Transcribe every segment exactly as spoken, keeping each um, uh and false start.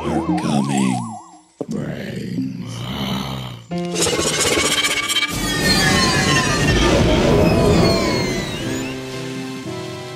are coming. Rain. The zombies are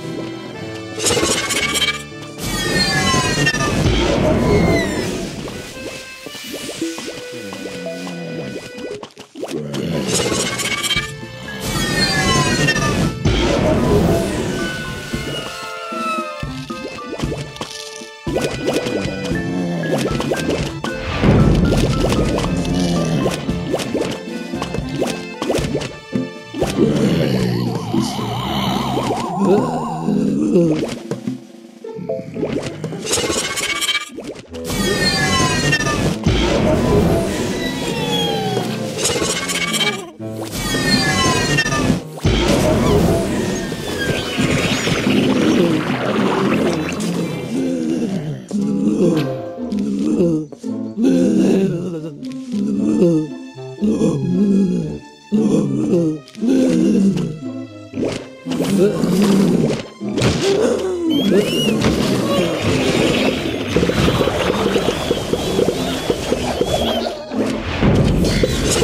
coming.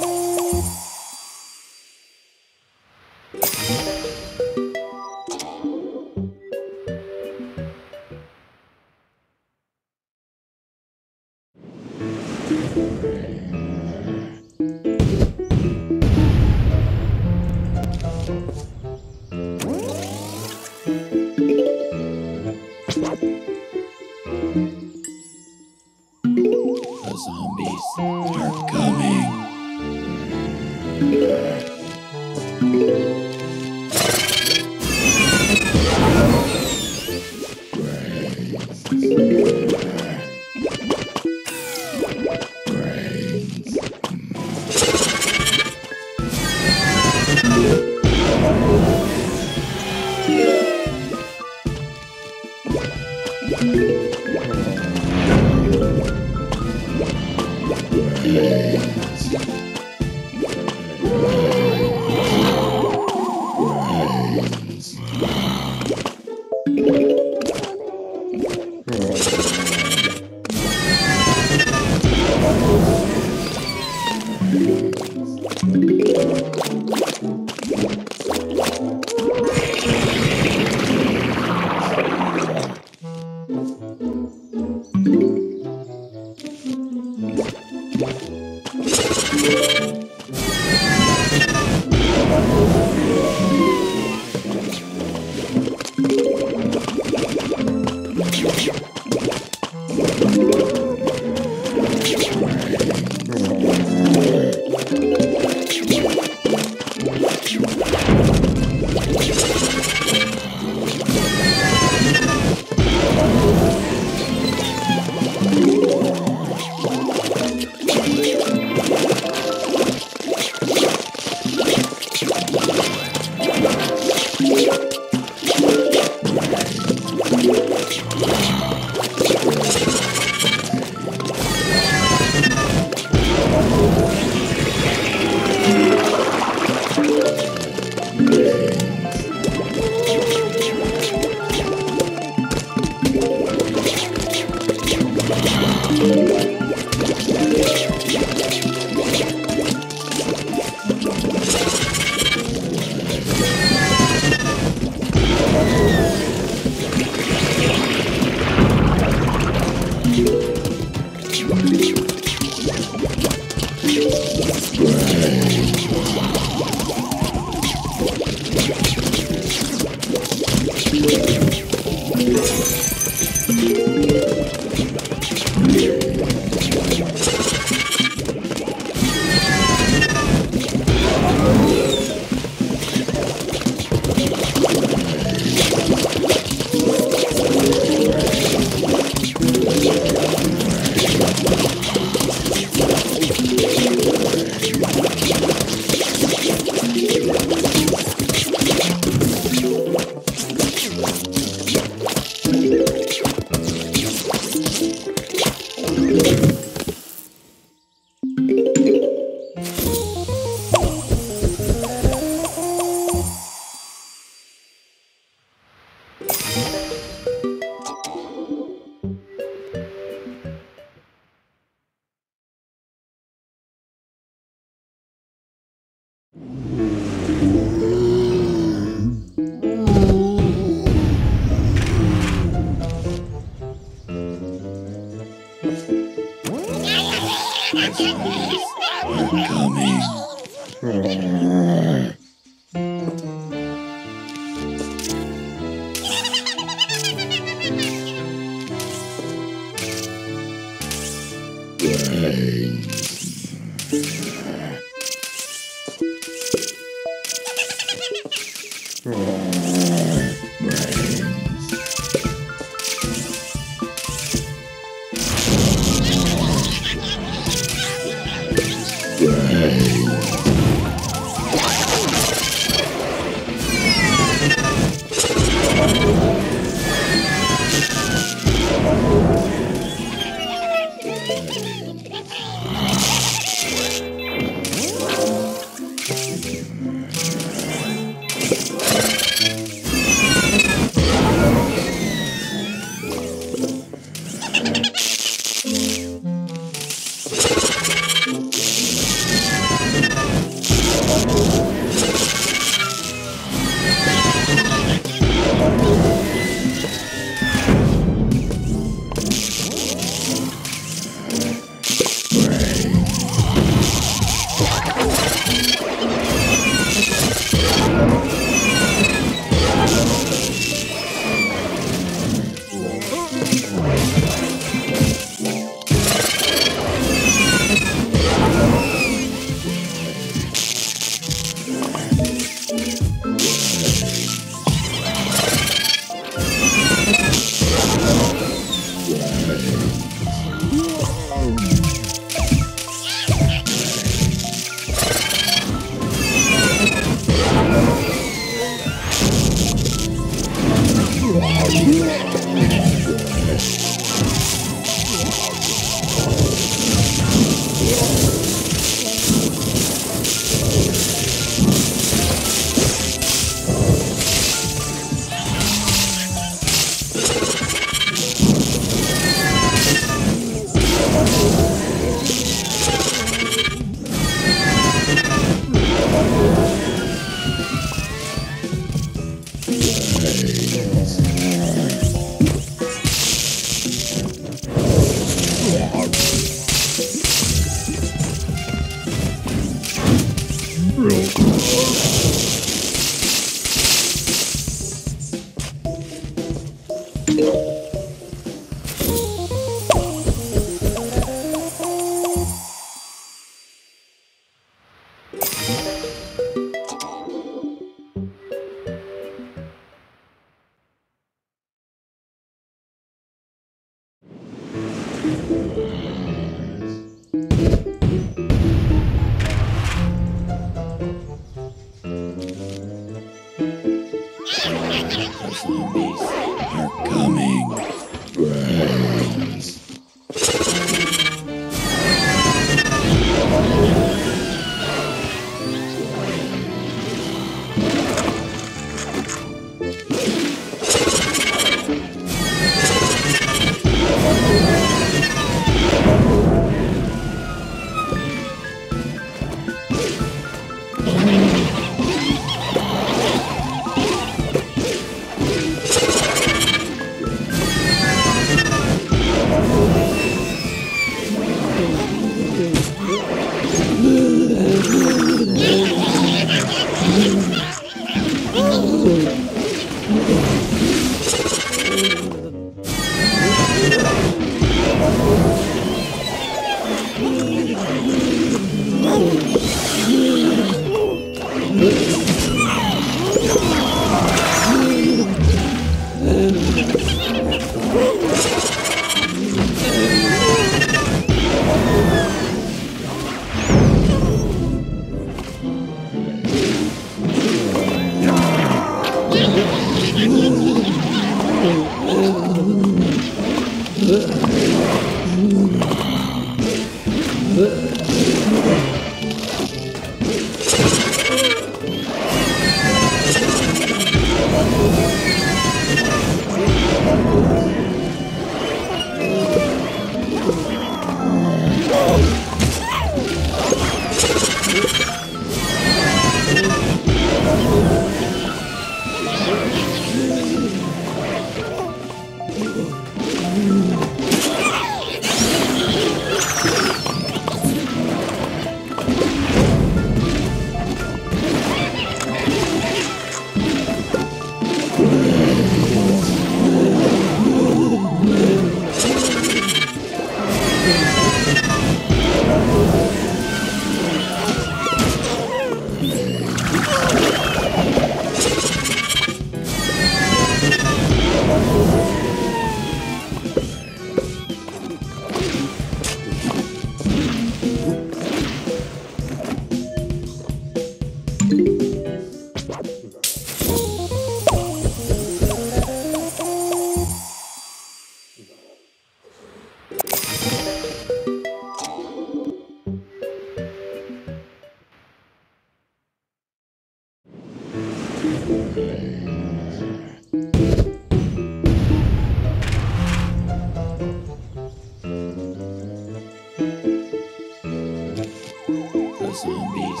zombies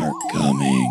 are coming.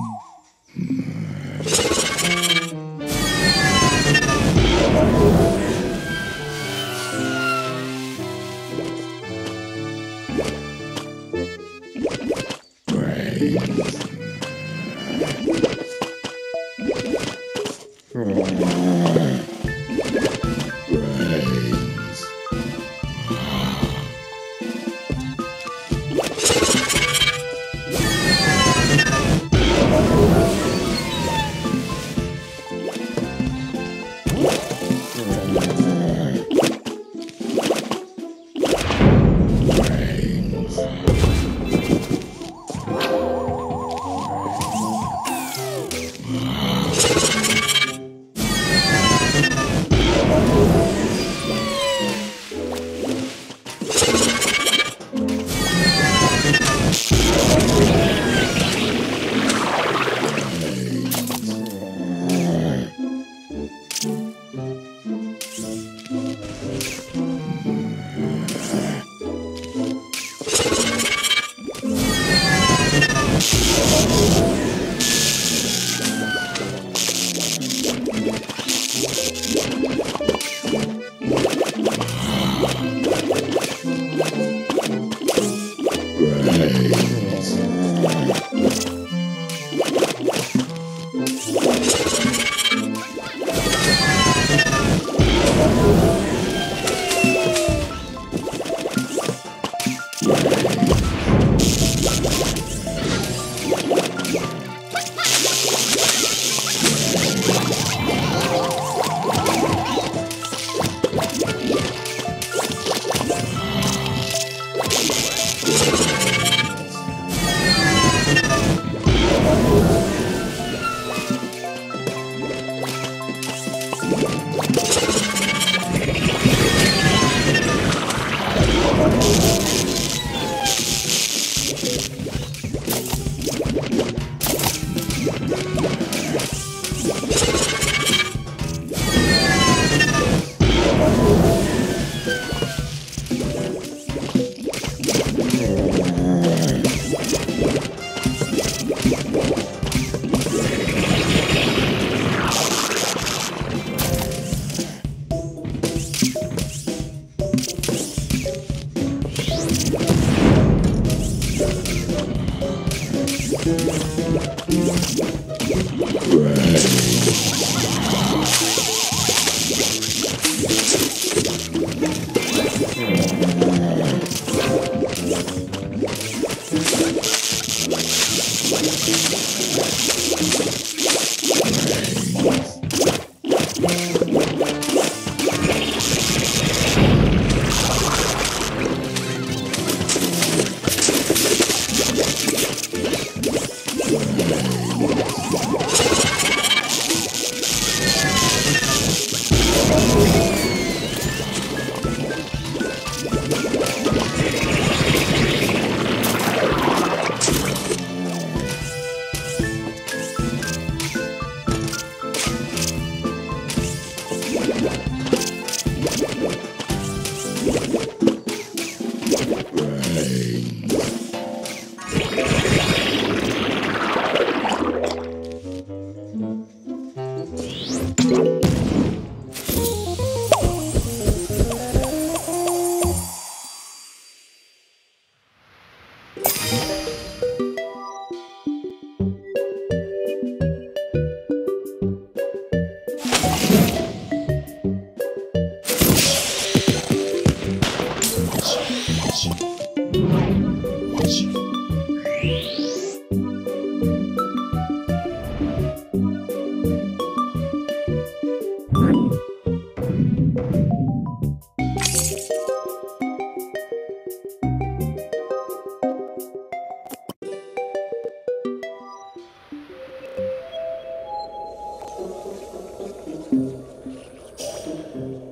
Thank you.